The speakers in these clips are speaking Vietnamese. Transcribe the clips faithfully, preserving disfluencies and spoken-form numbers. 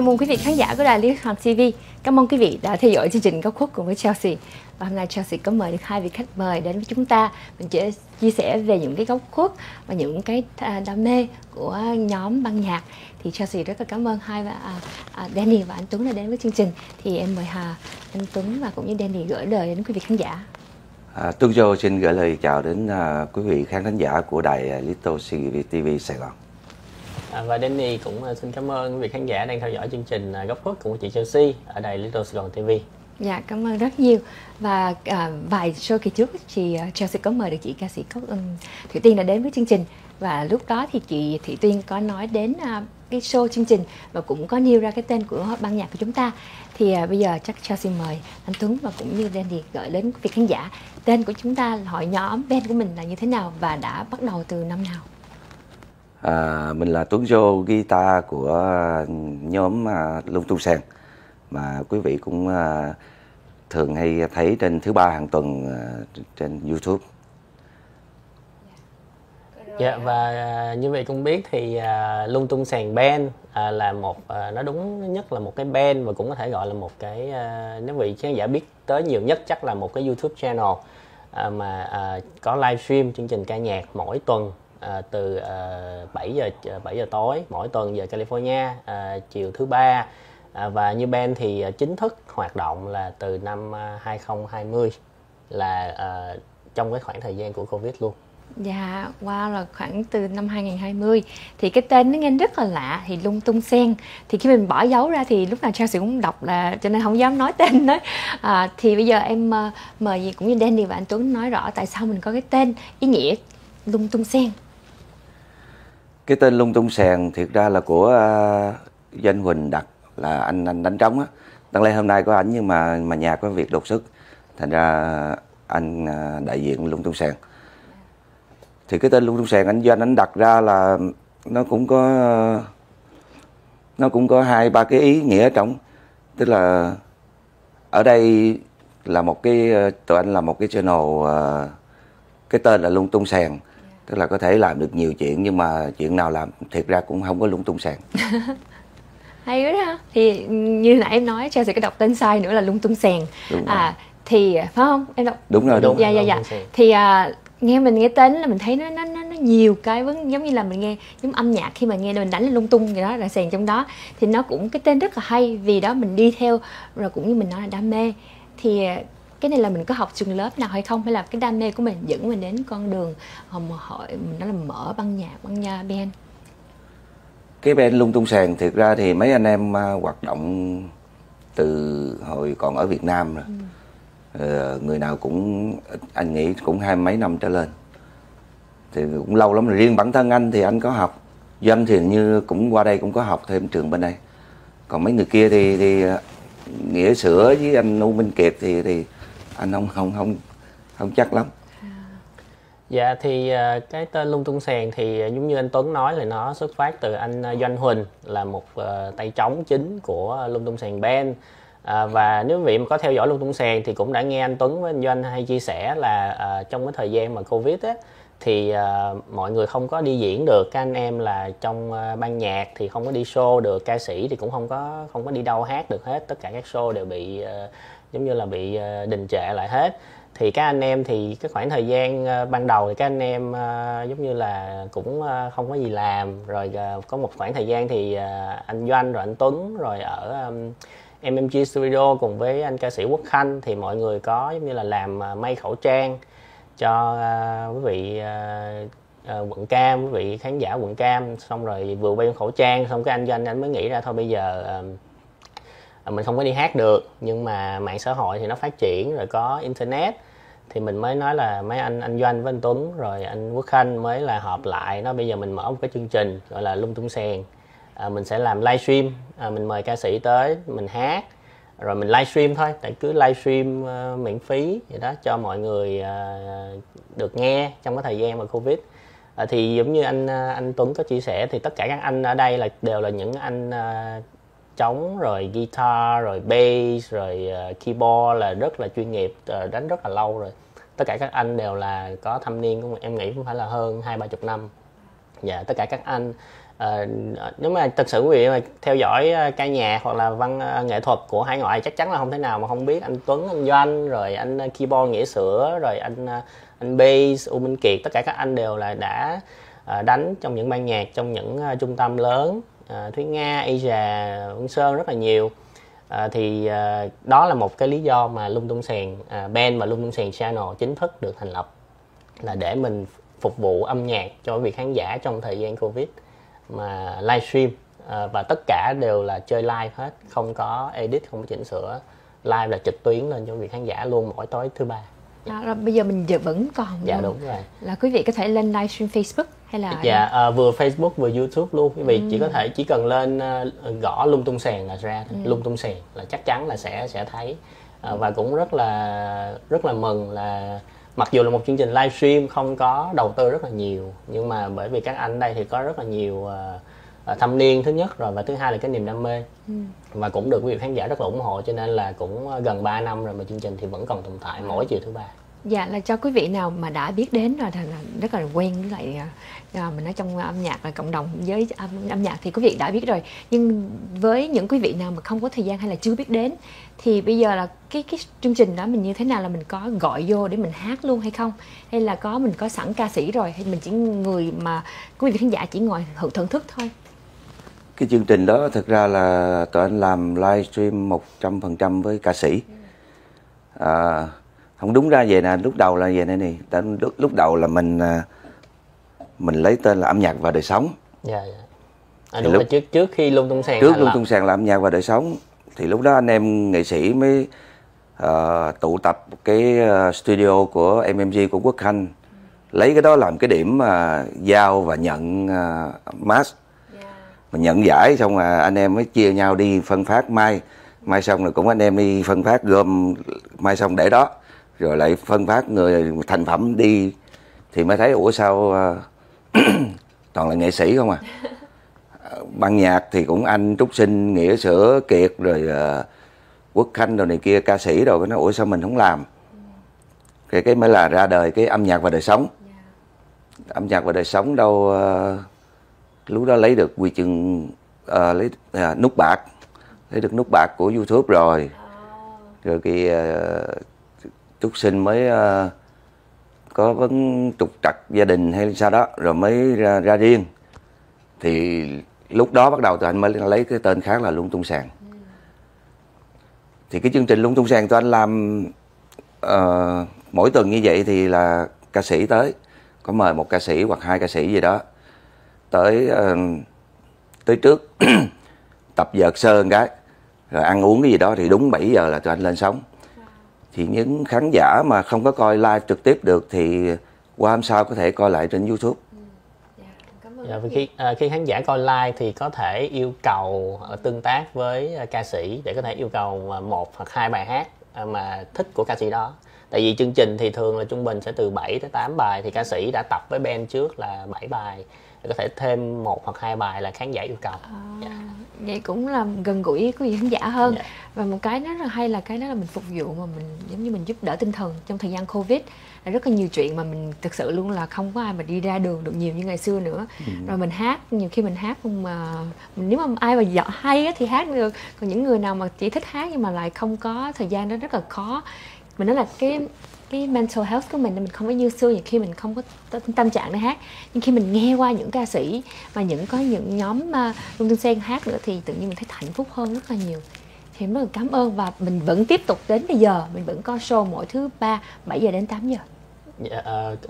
Chào mừng quý vị khán giả của Đài Lý Hoàng ti vi. Cảm ơn quý vị đã theo dõi chương trình Góc Khuất cùng với Chelsea. Và hôm nay Chelsea có mời được hai vị khách mời đến với chúng ta. Mình sẽ chia sẻ về những cái góc khuất và những cái đam mê của nhóm ban nhạc. Thì Chelsea rất là cảm ơn hai và à, à, Danny và anh Tuấn đã đến với chương trình. Thì em mời Hà, anh Tuấn và cũng như Danny gửi lời đến quý vị khán giả. À, Tuấn Châu xin gửi lời chào đến à, quý vị khán giả của Đài Little ti vi Sài Gòn. À, và Danny cũng uh, xin cảm ơn quý vị khán giả đang theo dõi chương trình uh, Góc Khuất của chị Chelsea ở Đài Little Sài Gòn ti vi. Dạ, cảm ơn rất nhiều. Và uh, vài show kỳ trước thì uh, Chelsea có mời được chị ca sĩ Cốc, um, Thủy Tiên đã đến với chương trình. Và lúc đó thì chị Thủy Tiên có nói đến uh, cái show chương trình và cũng có nêu ra cái tên của ban nhạc của chúng ta. Thì uh, bây giờ chắc Chelsea mời anh Tuấn và cũng như Danny gửi đến quý vị khán giả tên của chúng ta, hội nhóm band của mình là như thế nào và đã bắt đầu từ năm nào? À, mình là Tuấn Joe, guitar của nhóm à, Lung Tung Sen mà quý vị cũng à, thường hay thấy trên thứ ba hàng tuần à, trên YouTube. Dạ, và à, như vậy cũng biết thì à, Lung Tung Sen Band à, là một à, nó đúng nhất là một cái band và cũng có thể gọi là một cái à, nếu vị khán giả biết tới nhiều nhất chắc là một cái YouTube channel à, mà à, có livestream chương trình ca nhạc mỗi tuần. À, từ à, bảy giờ tối mỗi tuần giờ California à, chiều thứ ba à, và như band thì à, chính thức hoạt động là từ năm à, hai không hai không là à, trong cái khoảng thời gian của Covid luôn. Dạ, wow, là khoảng từ năm hai không hai không. Thì cái tên nó nghe rất là lạ, thì Lung Tung Sen. Thì khi mình bỏ dấu ra thì lúc nào Chelsea cũng đọc là cho nên không dám nói tên đó. à, Thì bây giờ em mời gì cũng như Danny và anh Tuấn nói rõ tại sao mình có cái tên ý nghĩa Lung Tung Sen. Cái tên Lung Tung Sen thiệt ra là của uh, Danh Huỳnh đặt, là anh anh đánh trống á. Đáng lẽ hôm nay có ảnh nhưng mà mà nhà có việc đột xuất, thành ra anh uh, đại diện Lung Tung Sen. Thì cái tên Lung Tung Sen anh Doanh anh đặt ra là nó cũng có nó cũng có hai ba cái ý nghĩa trong, tức là ở đây là một cái tụi anh là một cái channel uh, cái tên là Lung Tung Sen. Tức là có thể làm được nhiều chuyện nhưng mà chuyện nào làm thiệt ra cũng không có lung tung sen. Hay quá đó. Thì như nãy em nói Chelsea cái đọc tên sai nữa là Lung Tung Sen. À, thì phải không? Em đọc đúng rồi, đúng. Dạ dạ dạ. Thì à, nghe mình nghe tên là mình thấy nó nó nó, nó nhiều cái vấn, giống như là mình nghe giống âm nhạc khi mà nghe mình đánh lung tung gì đó là sèn trong đó thì nó cũng cái tên rất là hay, vì đó mình đi theo rồi cũng như mình nói là đam mê. Thì cái này là mình có học trường lớp nào hay không, hay là cái đam mê của mình dẫn mình đến con đường hồng hội mình nó là mở ban nhạc, ban nhà band. Cái band Lung Tung Sen thực ra thì mấy anh em hoạt động từ hồi còn ở Việt Nam rồi. Ừ. Người nào cũng anh nghĩ cũng hai mấy năm trở lên. Thì cũng lâu lắm rồi. Riêng bản thân anh thì anh có học. Doanh thì như cũng qua đây cũng có học thêm trường bên đây. Còn mấy người kia thì thì Nghĩa Sữa với anh U Minh Kiệt thì thì anh không không không không chắc lắm. Dạ, thì cái tên Lung Tung Sen thì giống như anh Tuấn nói là nó xuất phát từ anh Doanh Huỳnh là một tay trống chính của Lung Tung Sen Band. À, và nếu quý vị mà có theo dõi Lung Tung Sen thì cũng đã nghe anh Tuấn với anh Doanh hay chia sẻ là à, trong cái thời gian mà Covid á thì à, mọi người không có đi diễn được, các anh em là trong à, ban nhạc thì không có đi show được, ca sĩ thì cũng không có không có đi đâu hát được hết, tất cả các show đều bị à, giống như là bị à, đình trệ lại hết. Thì các anh em thì cái khoảng thời gian à, ban đầu thì các anh em à, giống như là cũng à, không có gì làm, rồi à, có một khoảng thời gian thì à, anh Doanh rồi anh Tuấn rồi ở à, em em giê Studio cùng với anh ca sĩ Quốc Khanh thì mọi người có giống như là làm uh, may khẩu trang cho uh, quý vị uh, uh, quận Cam, quý vị khán giả quận Cam, xong rồi vừa may khẩu trang xong cái anh Doanh anh mới nghĩ ra thôi bây giờ uh, mình không có đi hát được nhưng mà mạng xã hội thì nó phát triển rồi có internet thì mình mới nói là mấy anh anh Doanh với anh Tuấn rồi anh Quốc Khanh mới là họp lại nói bây giờ mình mở một cái chương trình gọi là Lung Tung Sen. À, mình sẽ làm livestream, à, mình mời ca sĩ tới, mình hát, rồi mình livestream thôi, tại cứ livestream uh, miễn phí vậy đó cho mọi người uh, được nghe trong cái thời gian mà Covid. À, thì giống như anh anh Tuấn có chia sẻ thì tất cả các anh ở đây là đều là những anh uh, trống rồi guitar rồi bass rồi uh, keyboard là rất là chuyên nghiệp, uh, đánh rất là lâu rồi. Tất cả các anh đều là có thâm niên, em nghĩ cũng phải là hơn hai ba chục năm. Dạ, tất cả các anh À, nếu mà thật sự quý vị mà theo dõi ca nhạc hoặc là văn nghệ thuật của Hải Ngoại chắc chắn là không thể nào mà không biết anh Tuấn, anh Doanh, rồi anh keyboard Nghĩa Sữa, rồi anh anh bass U Minh Kiệt, tất cả các anh đều là đã đánh trong những ban nhạc, trong những trung tâm lớn, Thúy Nga, Asia, Vân Sơn rất là nhiều. À, thì à, đó là một cái lý do mà Lung Tung Sèn à, band mà Lung Tung Sèn Channel chính thức được thành lập, là để mình phục vụ âm nhạc cho quý vị khán giả trong thời gian Covid mà livestream, à, và tất cả đều là chơi live hết, không có edit, không có chỉnh sửa, live là trực tuyến lên cho quý vị khán giả luôn mỗi tối thứ ba. Đó, rồi bây giờ mình giờ vẫn còn dạ luôn. Đúng rồi, là quý vị có thể lên livestream Facebook hay là dạ à, vừa Facebook vừa YouTube luôn quý vị. Ừ. Chỉ có thể chỉ cần lên uh, gõ Lung Tung Sèn là ra. Ừ. Lung Tung Sèn là chắc chắn là sẽ sẽ thấy. À, và cũng rất là rất là mừng là mặc dù là một chương trình livestream không có đầu tư rất là nhiều, nhưng mà bởi vì các anh ở đây thì có rất là nhiều uh, thâm niên thứ nhất rồi, và thứ hai là cái niềm đam mê. Ừ. Và cũng được quý vị khán giả rất là ủng hộ, cho nên là cũng gần ba năm rồi mà chương trình thì vẫn còn tồn tại mỗi chiều thứ ba. Dạ, là cho quý vị nào mà đã biết đến rồi thì rất là quen với lại à, mình nói trong âm nhạc là cộng đồng với âm, âm nhạc thì quý vị đã biết rồi, nhưng với những quý vị nào mà không có thời gian hay là chưa biết đến thì bây giờ là cái cái chương trình đó mình như thế nào, là mình có gọi vô để mình hát luôn hay không, hay là có mình có sẵn ca sĩ rồi, hay mình chỉ người mà quý vị khán giả chỉ ngồi hưởng thưởng thức thôi? Cái chương trình đó thực ra là tụi anh làm livestream một trăm phần trăm với ca sĩ. À, không đúng ra vậy nè, lúc đầu là vậy này nè. Lúc, lúc đầu là mình mình lấy tên là Âm Nhạc và Đời Sống. Dạ, dạ. À, đúng lúc, là trước trước khi Lung Tung Sèn. Trước Lung Tung Sèn là Âm Nhạc và Đời Sống. Thì lúc đó anh em nghệ sĩ mới uh, tụ tập cái studio của em em giê của Quốc Khanh. Lấy cái đó làm cái điểm uh, giao và nhận uh, mask. Mình nhận giải xong là anh em mới chia nhau đi phân phát mai. Mai xong rồi cũng anh em đi phân phát gom, mai xong để đó. Rồi lại phân phát người thành phẩm đi. Thì mới thấy ủa sao uh, toàn là nghệ sĩ không à. Ban nhạc thì cũng anh Trúc Sinh, Nghĩa Sữa, Kiệt, rồi uh, Quốc Khanh rồi này kia, ca sĩ rồi. Nó ủa sao mình không làm. Cái, cái mới là ra đời cái Âm Nhạc và Đời Sống. Âm Nhạc và Đời Sống đâu... Uh, lúc đó lấy được quy chương uh, lấy uh, nút bạc, lấy được nút bạc của YouTube rồi. Rồi khi Trúc Sinh mới uh, có vấn trục trặc gia đình hay sao đó rồi mới ra, ra riêng. Thì lúc đó bắt đầu tụi anh mới lấy cái tên khác là Lung Tung Sèn. Ừ. Thì cái chương trình Lung Tung Sèn tụi anh làm uh, mỗi tuần như vậy thì là ca sĩ tới, có mời một ca sĩ hoặc hai ca sĩ gì đó tới tới trước tập vợt sơ cái rồi ăn uống cái gì đó, thì đúng bảy giờ là tụi anh lên sóng. Thì những khán giả mà không có coi live trực tiếp được thì qua hôm sau có thể coi lại trên YouTube. Dạ, khi khi khán giả coi live thì có thể yêu cầu tương tác với ca sĩ để có thể yêu cầu một hoặc hai bài hát mà thích của ca sĩ đó. Tại vì chương trình thì thường là trung bình sẽ từ bảy tới tám bài, thì ca sĩ đã tập với band trước là bảy bài, có thể thêm một hoặc hai bài là khán giả yêu cầu. À, yeah. Vậy cũng là gần gũi quý vị khán giả hơn. Yeah. Và một cái nó là hay là cái đó là mình phục vụ mà mình giống như mình giúp đỡ tinh thần trong thời gian Covid, là rất là nhiều chuyện mà mình thực sự luôn là không có ai mà đi ra đường được nhiều như ngày xưa nữa. Ừ. Rồi mình hát, nhiều khi mình hát không mà nếu mà ai mà giỏi hay thì hát được, còn những người nào mà chỉ thích hát nhưng mà lại không có thời gian đó rất là khó. Mình nói là cái cái mental health của mình mình không có như xưa, nhiều khi mình không có tâm trạng để hát, nhưng khi mình nghe qua những ca sĩ và những có những nhóm uh, Lung Tung Sèn hát nữa thì tự nhiên mình thấy hạnh phúc hơn rất là nhiều. Thì mình rất là cảm ơn, và mình vẫn tiếp tục đến bây giờ, mình vẫn có show mỗi thứ ba bảy giờ đến tám giờ. Dạ,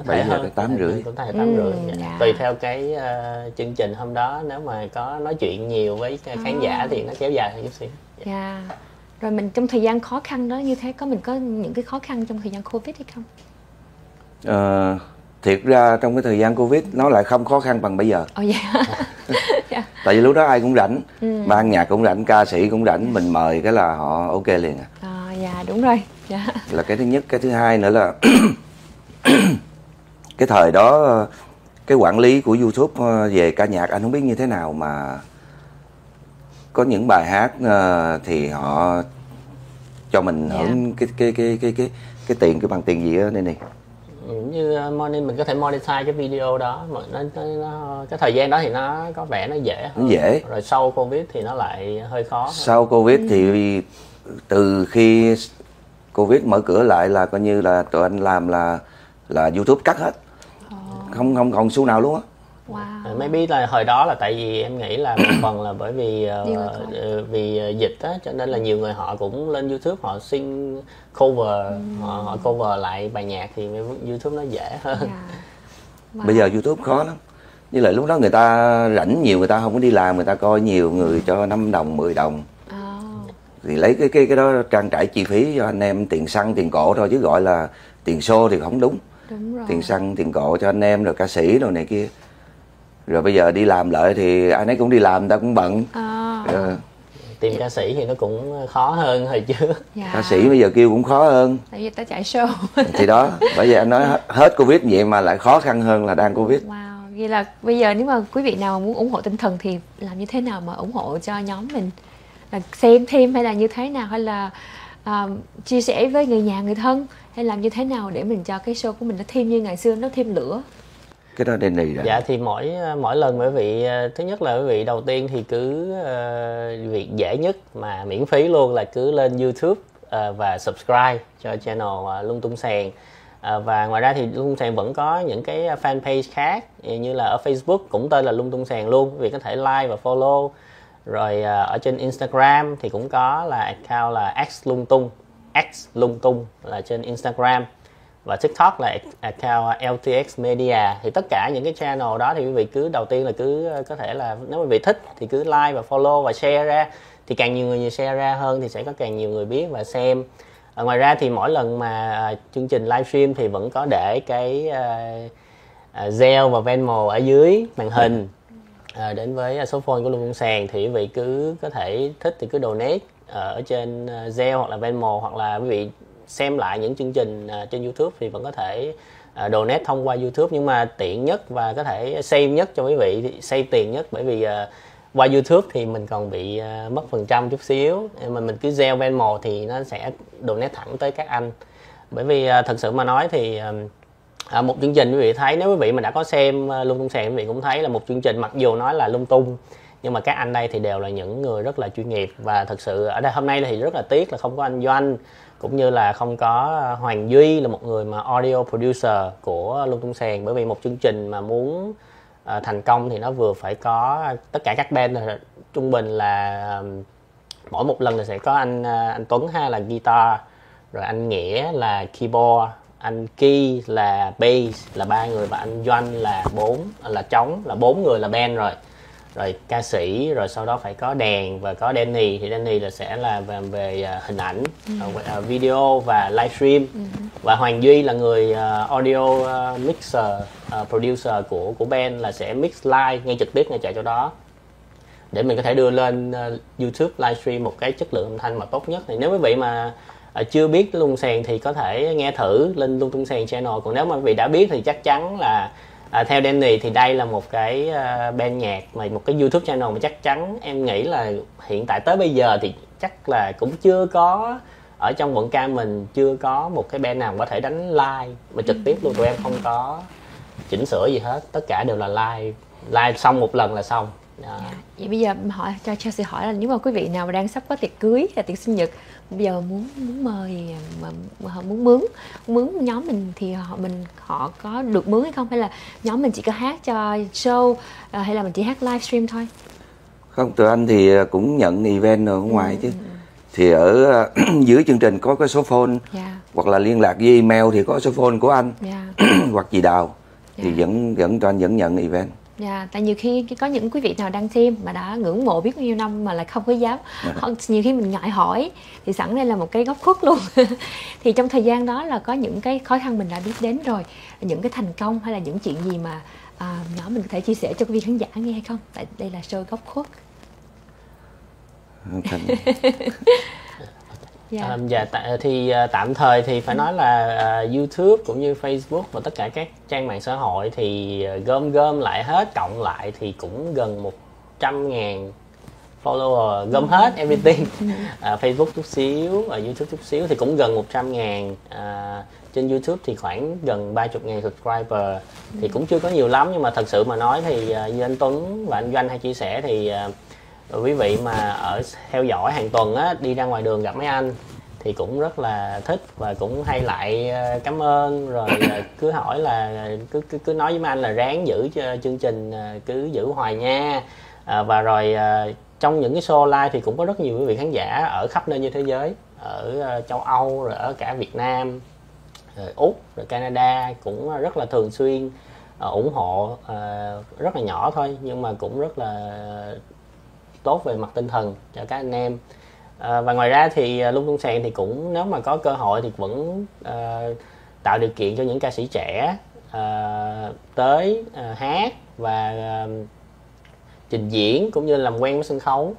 uh, bảy giờ tới tám rưỡi. Ừ, dạ. Tùy theo cái uh, chương trình hôm đó, nếu mà có nói chuyện nhiều với khán oh. giả thì nó kéo dài hơn chút xíu. Dạ. Yeah. Rồi mình trong thời gian khó khăn đó như thế, có mình có những cái khó khăn trong thời gian Covid hay không? À, thiệt ra trong cái thời gian Covid nó lại không khó khăn bằng bây giờ. Ồ oh, yeah. yeah. Tại vì lúc đó ai cũng rảnh, ừ. ban nhạc cũng rảnh, ca sĩ cũng rảnh, mình mời cái là họ ok liền à. À dạ đúng rồi. Yeah. Là cái thứ nhất, cái thứ hai nữa là cái thời đó cái quản lý của YouTube về ca nhạc anh không biết như thế nào, mà có những bài hát uh, thì họ cho mình hưởng yeah. cái, cái cái cái cái cái tiền cái bằng tiền gì đó đây này, như morning mình có thể monetize cái video đó mà nó, nó, nó cái thời gian đó thì nó có vẻ nó dễ hơn. Dễ. Rồi sau Covid thì nó lại hơi khó. Sau Covid thì từ khi Covid mở cửa lại là coi như là tụi anh làm là là YouTube cắt hết. Oh. Không không còn xu nào luôn á. Wow. Maybe là hồi đó là tại vì em nghĩ là một phần là bởi vì uh, vì dịch á, cho nên là nhiều người họ cũng lên YouTube họ xin cover, mm. họ, họ cover lại bài nhạc thì YouTube nó dễ hơn. Yeah. Wow. Bây giờ YouTube khó lắm. Như là lúc đó người ta rảnh nhiều, người ta không có đi làm, người ta coi nhiều người cho năm đồng, mười đồng. Oh. Thì lấy cái cái cái đó trang trải chi phí cho anh em, tiền xăng, tiền cộ thôi, chứ gọi là tiền show thì không đúng. Đúng rồi. Tiền xăng, tiền cộ cho anh em rồi ca sĩ rồi này kia. Rồi bây giờ đi làm lại thì ai nấy cũng đi làm, ta cũng bận. À. Rồi. Tìm ca sĩ thì nó cũng khó hơn hồi trước. Dạ. Ca sĩ bây giờ kêu cũng khó hơn. Tại vì ta chạy show. Thì đó, bởi vậy anh nói hết Covid vậy mà lại khó khăn hơn là đang Covid. Wow, vậy là bây giờ nếu mà quý vị nào muốn ủng hộ tinh thần thì làm như thế nào mà ủng hộ cho nhóm mình? Là xem thêm hay là như thế nào, hay là uh, chia sẻ với người nhà, người thân, hay làm như thế nào để mình cho cái show của mình nó thêm như ngày xưa, nó thêm lửa? Cái đó đề nghị rồi. Dạ thì mỗi mỗi lần quý vị, thứ nhất là quý vị đầu tiên thì cứ uh, việc dễ nhất mà miễn phí luôn là cứ lên YouTube uh, và subscribe cho channel uh, Lung Tung Sèn. Uh, và ngoài ra thì Lung Tung Sèn vẫn có những cái fanpage khác như là ở Facebook cũng tên là Lung Tung Sèn luôn. Quý vị có thể like và follow. Rồi uh, ở trên Instagram thì cũng có là account là xlungtung, xlungtung là trên Instagram. Và TikTok là account ltx media. Thì tất cả những cái channel đó thì quý vị cứ đầu tiên là cứ có thể là nếu quý vị thích thì cứ like và follow và share ra, thì càng nhiều người share ra hơn thì sẽ có càng nhiều người biết và xem. À, ngoài ra thì mỗi lần mà chương trình livestream thì vẫn có để cái uh, Zelle và Venmo ở dưới màn hình. À, đến với số phone của Lung Tung Sèn thì quý vị cứ có thể thích thì cứ donate ở trên Zelle hoặc là Venmo, hoặc là quý vị xem lại những chương trình trên YouTube thì vẫn có thể donate thông qua YouTube, nhưng mà tiện nhất và có thể save nhất cho quý vị, save tiền nhất, bởi vì qua YouTube thì mình còn bị mất phần trăm chút xíu, mà mình cứ gieo Venmo thì nó sẽ donate thẳng tới các anh. Bởi vì thật sự mà nói thì một chương trình quý vị thấy, nếu quý vị mà đã có xem Lung Tung Sèn, quý vị cũng thấy là một chương trình mặc dù nói là lung tung, nhưng mà các anh đây thì đều là những người rất là chuyên nghiệp. Và thật sự ở đây hôm nay thì rất là tiếc là không có anh Doanh, cũng như là không có Hoàng Duy là một người mà audio producer của Lung Tung Sèn. Bởi vì một chương trình mà muốn thành công thì nó vừa phải có tất cả các band, trung bình là mỗi một lần thì sẽ có anh anh Tuấn ha là guitar, rồi anh Nghĩa là keyboard, anh Ki là bass là ba người, và anh Doanh là bốn là trống, là bốn người là band rồi. Rồi ca sĩ, rồi sau đó phải có đèn và có Danny, thì Danny là sẽ là về, về hình ảnh, ừ. video và livestream. Ừ. Và Hoàng Duy là người audio mixer, producer của của band, là sẽ mix live ngay trực tiếp ngay chạy chỗ đó để mình có thể đưa lên YouTube livestream một cái chất lượng âm thanh mà tốt nhất. Thì nếu quý vị mà chưa biết Lung Tung Sèn thì có thể nghe thử lên Lung Tung Sèn channel. Còn nếu mà quý vị đã biết thì chắc chắn là À, theo Danny thì đây là một cái uh, band nhạc, mà một cái YouTube channel mà chắc chắn em nghĩ là hiện tại tới bây giờ thì chắc là cũng chưa có, ở trong quận ca mình chưa có một cái band nào có thể đánh live mà trực tiếp luôn. Tụi em không có chỉnh sửa gì hết, tất cả đều là live, live xong một lần là xong. Đó. Vậy bây giờ hỏi cho Chelsea hỏi là nếu mà quý vị nào mà đang sắp có tiệc cưới hay tiệc sinh nhật, bây giờ muốn muốn mời mà, mà họ muốn mướn mướn nhóm mình thì họ mình họ có được mướn hay không, hay là nhóm mình chỉ có hát cho show hay là mình chỉ hát livestream thôi? Không, tụi anh thì cũng nhận event ở ngoài, ừ. chứ thì ở dưới chương trình có cái số phone, yeah. hoặc là liên lạc với email thì có số phone của anh, yeah. hoặc chị Đào, yeah. thì vẫn vẫn tụi anh vẫn nhận event. Dạ, yeah, tại nhiều khi có những quý vị nào đang xem mà đã ngưỡng mộ biết bao nhiêu năm mà lại không có dám, nhiều khi mình ngại hỏi, thì sẵn đây là một cái góc khuất luôn. Thì trong thời gian đó là có những cái khó khăn mình đã biết đến rồi, những cái thành công hay là những chuyện gì mà à, nhỏ mình có thể chia sẻ cho quý vị khán giả nghe hay không? Tại đây là show góc khuất. Dạ, yeah. um, dạ t- thì uh, tạm thời thì phải nói là uh, YouTube cũng như Facebook và tất cả các trang mạng xã hội thì uh, gom gom lại hết, cộng lại thì cũng gần một trăm ngàn follower gom hết everything à, Facebook chút xíu, à, YouTube chút xíu thì cũng gần một trăm ngàn à, trên YouTube thì khoảng gần ba mươi ngàn subscriber thì cũng chưa có nhiều lắm, nhưng mà thật sự mà nói thì à, như anh Tuấn và anh Doanh hay chia sẻ thì à, quý vị mà ở theo dõi hàng tuần á, đi ra ngoài đường gặp mấy anh thì cũng rất là thích và cũng hay lại cảm ơn, rồi cứ hỏi là cứ cứ, cứ nói với mấy anh là ráng giữ cho chương trình cứ giữ hoài nha. À, và rồi à, trong những cái show live thì cũng có rất nhiều quý vị khán giả ở khắp nơi như thế giới, ở uh, châu Âu rồi ở cả Việt Nam rồi Úc rồi Canada cũng rất là thường xuyên uh, ủng hộ, uh, rất là nhỏ thôi nhưng mà cũng rất là tốt về mặt tinh thần cho các anh em. Uh, và ngoài ra thì uh, Lung Tung Sàn thì cũng nếu mà có cơ hội thì vẫn uh, tạo điều kiện cho những ca sĩ trẻ uh, tới uh, hát và uh, trình diễn cũng như làm quen với sân khấu,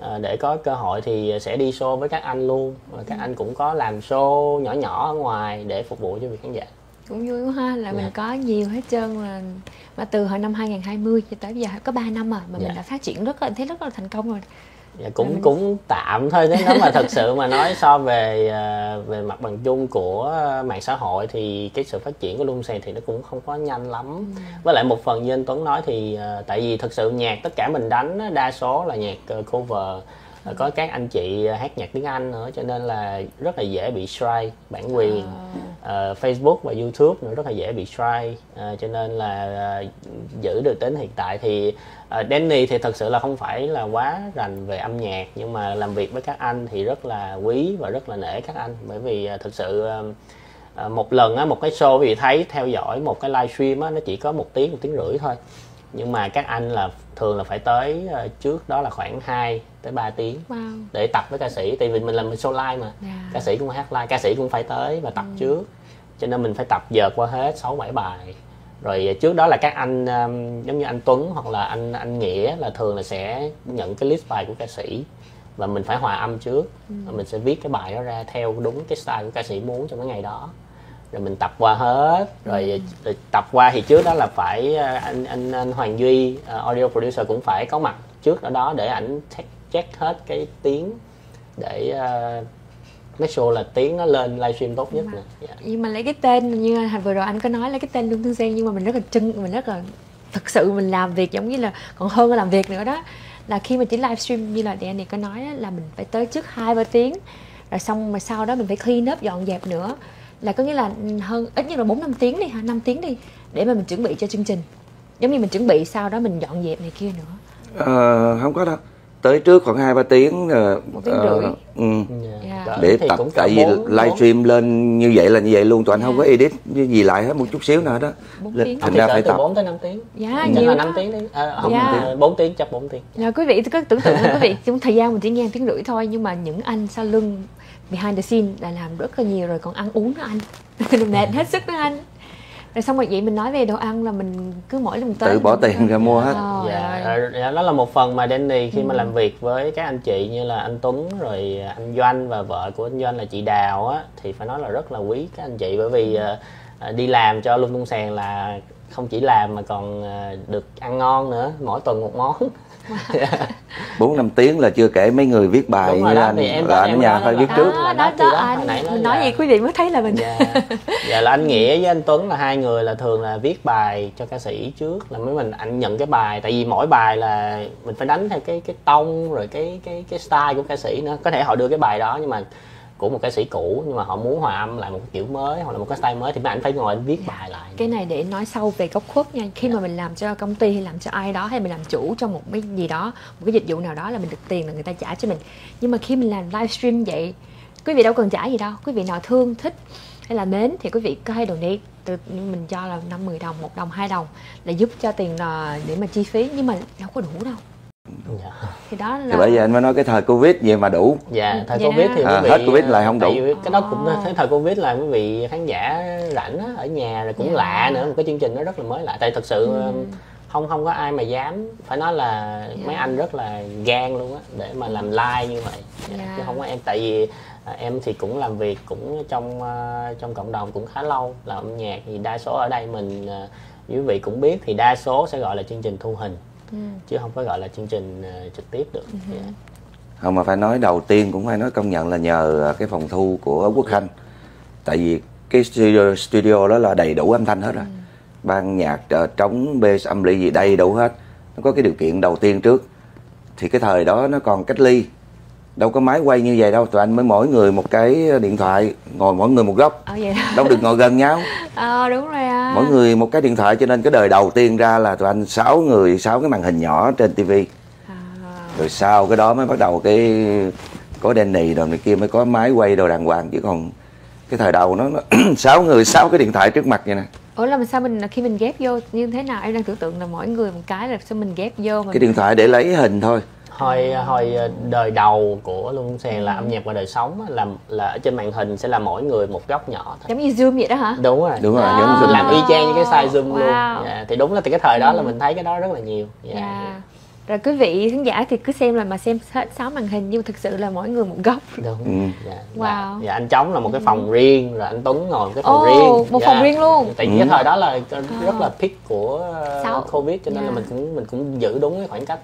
à, để có cơ hội thì sẽ đi show với các anh luôn. Các anh cũng có làm show nhỏ nhỏ ở ngoài để phục vụ cho vị khán giả. Cũng vui quá ha, là yeah. mình có nhiều hết trơn mà, mà từ hồi năm hai không hai không cho tới bây giờ có ba năm mà, mà yeah. mình đã phát triển rất là, thấy rất là thành công rồi. Dạ, cũng mình... cũng tạm thôi đấy, nếu mà thật sự mà nói so về về mặt bằng chung của mạng xã hội thì cái sự phát triển của Lung Sàn thì nó cũng không có nhanh lắm. Với lại một phần như anh Tuấn nói thì tại vì thật sự nhạc tất cả mình đánh đa số là nhạc cover, có các anh chị hát nhạc tiếng Anh nữa cho nên là rất là dễ bị strike bản quyền. À... Uh, Facebook và YouTube nữa rất là dễ bị strike, uh, cho nên là uh, giữ được đến hiện tại thì uh, Danny thì thật sự là không phải là quá rành về âm nhạc, nhưng mà làm việc với các anh thì rất là quý và rất là nể các anh, bởi vì uh, thực sự uh, một lần uh, một cái show vì thấy theo dõi một cái livestream uh, nó chỉ có một tiếng một tiếng rưỡi thôi, nhưng mà các anh là thường là phải tới trước đó là khoảng hai tới ba tiếng wow. để tập với ca sĩ, tại vì mình làm show live mà yeah. ca sĩ cũng hát live, ca sĩ cũng phải tới và tập ừ. trước, cho nên mình phải tập dợt qua hết sáu bảy bài. Rồi trước đó là các anh giống như anh Tuấn hoặc là anh anh Nghĩa là thường là sẽ nhận cái list bài của ca sĩ và mình phải hòa âm trước, ừ. mình sẽ viết cái bài đó ra theo đúng cái style của ca sĩ muốn trong cái ngày đó, rồi mình tập qua hết. Rồi, rồi tập qua thì trước đó là phải anh anh, anh Hoàng Duy uh, audio producer cũng phải có mặt trước ở đó để ảnh check hết cái tiếng để uh, make sure là tiếng nó lên livestream tốt nhất. Dạ. Nhưng mà lấy cái tên như vừa rồi anh có nói lấy cái tên Lung Tung Sàn, nhưng mà mình rất là chân mình rất là thực sự mình làm việc giống như là còn hơn là làm việc nữa đó, là khi mà chỉ livestream như là anh này có nói đó, là mình phải tới trước hai ba tiếng rồi xong mà sau đó mình phải clean up dọn dẹp nữa, là có nghĩa là hơn ít nhất là bốn năm tiếng đi ha, năm tiếng đi để mà mình chuẩn bị cho chương trình, giống như mình chuẩn bị sau đó mình dọn dẹp này kia nữa. Ờ, không có đâu, tới trước khoảng hai ba tiếng, một tiếng rưỡi uh, um, yeah. Yeah. để tập, tại vì livestream lên như vậy là như vậy luôn, tụi anh yeah. không có edit gì lại hết một chút xíu nào đó. Bốn tiếng thành ra phải từ tập bốn tới năm tiếng, yeah, nhiều là năm tiếng đi, à, không, yeah. bốn tiếng chắc bốn tiếng. Dạ, quý vị cứ tưởng tượng quý vị trong thời gian mình chỉ nghe tiếng rưỡi thôi, nhưng mà những anh sau lưng behind the scene là làm rất là nhiều, rồi còn ăn uống đó anh mệt hết sức đó anh. Rồi xong rồi vậy mình nói về đồ ăn là mình cứ mỗi lần tới tự bỏ tiền ra mua hết. Đó, dạ, dạ, đó là một phần mà Danny khi ừ. mà làm việc với các anh chị như là anh Tuấn rồi anh Doanh và vợ của anh Doanh là chị Đào á, thì phải nói là rất là quý các anh chị, bởi vì uh, đi làm cho Lung Tung Sàn là không chỉ làm mà còn uh, được ăn ngon nữa, mỗi tuần một món. Bốn năm tiếng là chưa kể mấy người viết bài như anh, là anh nhà phải viết trước. Đó, đó, đó, mình nói gì quý vị mới thấy là mình. Dạ, là anh Nghĩa với anh Tuấn là hai người là thường là viết bài cho ca sĩ trước, là mới mình anh nhận cái bài, tại vì mỗi bài là mình phải đánh theo cái cái tông rồi cái cái cái style của ca sĩ nữa. Có thể họ đưa cái bài đó nhưng mà của một ca sĩ cũ, nhưng mà họ muốn hòa âm lại một kiểu mới hoặc là một cái style mới thì mấy anh phải ngồi anh viết yeah. bài lại. Cái này để nói sâu về góc khuất nha. Khi yeah. mà mình làm cho công ty hay làm cho ai đó, hay mình làm chủ cho một cái gì đó, một cái dịch vụ nào đó là mình được tiền là người ta trả cho mình. Nhưng mà khi mình làm livestream vậy, quý vị đâu cần trả gì đâu. Quý vị nào thương, thích hay là mến thì quý vị có hay donate, từ mình cho là năm, mười đồng, một đồng, hai đồng là giúp cho tiền là để mà chi phí, nhưng mà đâu có đủ đâu. Dạ. Thì đó là... thì bây giờ anh mới nói cái thời Covid vậy mà đủ. Dạ, thời dạ. Covid thì à, bị... hết Covid lại không đủ. Cái đó cũng cái thời Covid là quý vị khán giả rảnh á, ở nhà rồi cũng dạ. lạ nữa, một cái chương trình nó rất là mới lạ. Tại thật sự ừ. không không có ai mà dám, phải nói là dạ. mấy anh rất là gan luôn á để mà làm live như vậy. Dạ. Dạ. Chứ không có em, tại vì em thì cũng làm việc cũng trong trong cộng đồng cũng khá lâu, là âm nhạc thì đa số ở đây mình quý vị cũng biết thì đa số sẽ gọi là chương trình thu hình. ừ. chứ không có gọi là chương trình uh, trực tiếp được. ừ. yeah. Không, mà phải nói đầu tiên cũng phải nói công nhận là nhờ cái phòng thu của Quốc Khanh, tại vì cái studio, studio đó là đầy đủ âm thanh hết rồi, ừ. ban nhạc trống bass âm ly gì đầy đủ hết. Nó có cái điều kiện đầu tiên trước thì cái thời đó nó còn cách ly, đâu có máy quay như vậy đâu, tụi anh mới mỗi người một cái điện thoại, ngồi mỗi người một góc, ờ, vậy đâu được ngồi gần nhau. Ờ đúng rồi à. Mỗi người một cái điện thoại, cho nên cái đời đầu tiên ra là tụi anh sáu người, sáu cái màn hình nhỏ trên tivi. À. Rồi sau cái đó mới bắt đầu cái có đèn nì rồi này kia, mới có máy quay đồ đàng hoàng, chứ còn cái thời đầu nó sáu người sáu cái điện thoại trước mặt vậy nè. Ủa là mình sao mình khi mình ghép vô như thế nào? Em đang tưởng tượng là mỗi người một cái, là sao mình ghép vô mình... Cái điện thoại để lấy hình thôi. Hồi hồi đời đầu của Luân Sèn ừ. là âm nhạc và đời sống là là ở trên màn hình sẽ là mỗi người một góc nhỏ thôi. Giống như zoom vậy đó hả? Đúng rồi, đúng rồi, giống oh. zoom làm y chang như cái size zoom wow. luôn. Yeah, thì đúng là từ cái thời đó ừ. là mình thấy cái đó rất là nhiều. Yeah. Yeah. Rồi quý vị khán giả thì cứ xem là mà xem hết sáu màn hình, nhưng thực sự là mỗi người một góc. Đúng. Dạ. Wow. Dạ, anh Trống là một cái phòng ừ. riêng, rồi anh Tuấn ngồi một cái phòng oh, riêng. Một dạ. phòng riêng luôn. Tại vì ừ. cái thời đó là rất là peak của sáu. Covid, cho nên dạ. là mình cũng mình cũng giữ đúng cái khoảng cách.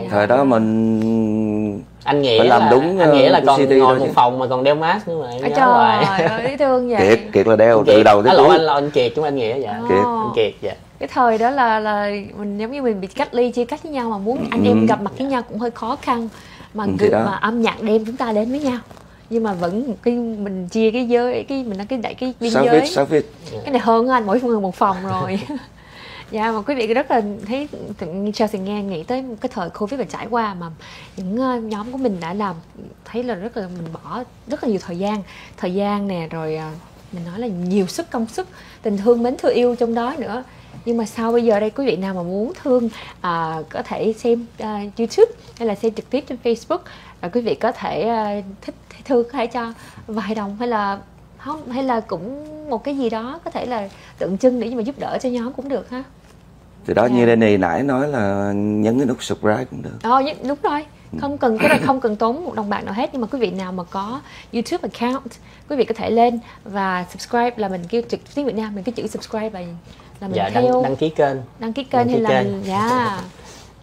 Dạ. Thời đó mình anh nghĩ phải làm là, đúng. Anh nghĩ là còn xê đê ngồi một chứ. Phòng mà còn đeo mask nữa mà. Em nhớ trời ơi, dễ thương vậy. Kiệt, Kiệt là đeo từ đầu tới cuối. Anh là anh Kiệt chúng anh nghĩa dạ. Kiệt, anh Kiệt dạ. Cái thời đó là là mình giống như mình bị cách ly, chia cách với nhau, mà muốn anh ừ. em gặp mặt với nhau cũng hơi khó khăn, mà cứ, mà âm nhạc đem chúng ta đến với nhau, nhưng mà vẫn cái mình chia cái giới, cái mình nói cái đại cái biên giới sáu feet. Cái này hơn anh, mỗi người một phòng rồi. Dạ mà quý vị rất là thấy Chelsea nghe nghĩ tới cái thời Covid mình trải qua, mà những nhóm của mình đã làm thấy là rất là mình bỏ rất là nhiều thời gian thời gian nè, rồi mình nói là nhiều sức công sức, tình thương mến thương yêu trong đó nữa. Nhưng mà sau bây giờ đây quý vị nào mà muốn thương à, có thể xem à, YouTube hay là xem trực tiếp trên Facebook, là quý vị có thể à, thích thương có thể cho vài đồng hay là không, hay là cũng một cái gì đó có thể là tượng trưng để mà giúp đỡ cho nhóm cũng được ha. Từ đó yeah. như Danny nãy nói là nhấn cái nút subscribe cũng được. Ờ oh, đúng rồi, không cần cái không cần tốn một đồng bạc nào hết, nhưng mà quý vị nào mà có YouTube account, quý vị có thể lên và subscribe, là mình kêu trực tiếng Việt Nam mình cái chữ subscribe là là mình dạ, theo đăng, đăng ký kênh đăng ký kênh đăng hay ký là kênh. Mình dạ yeah.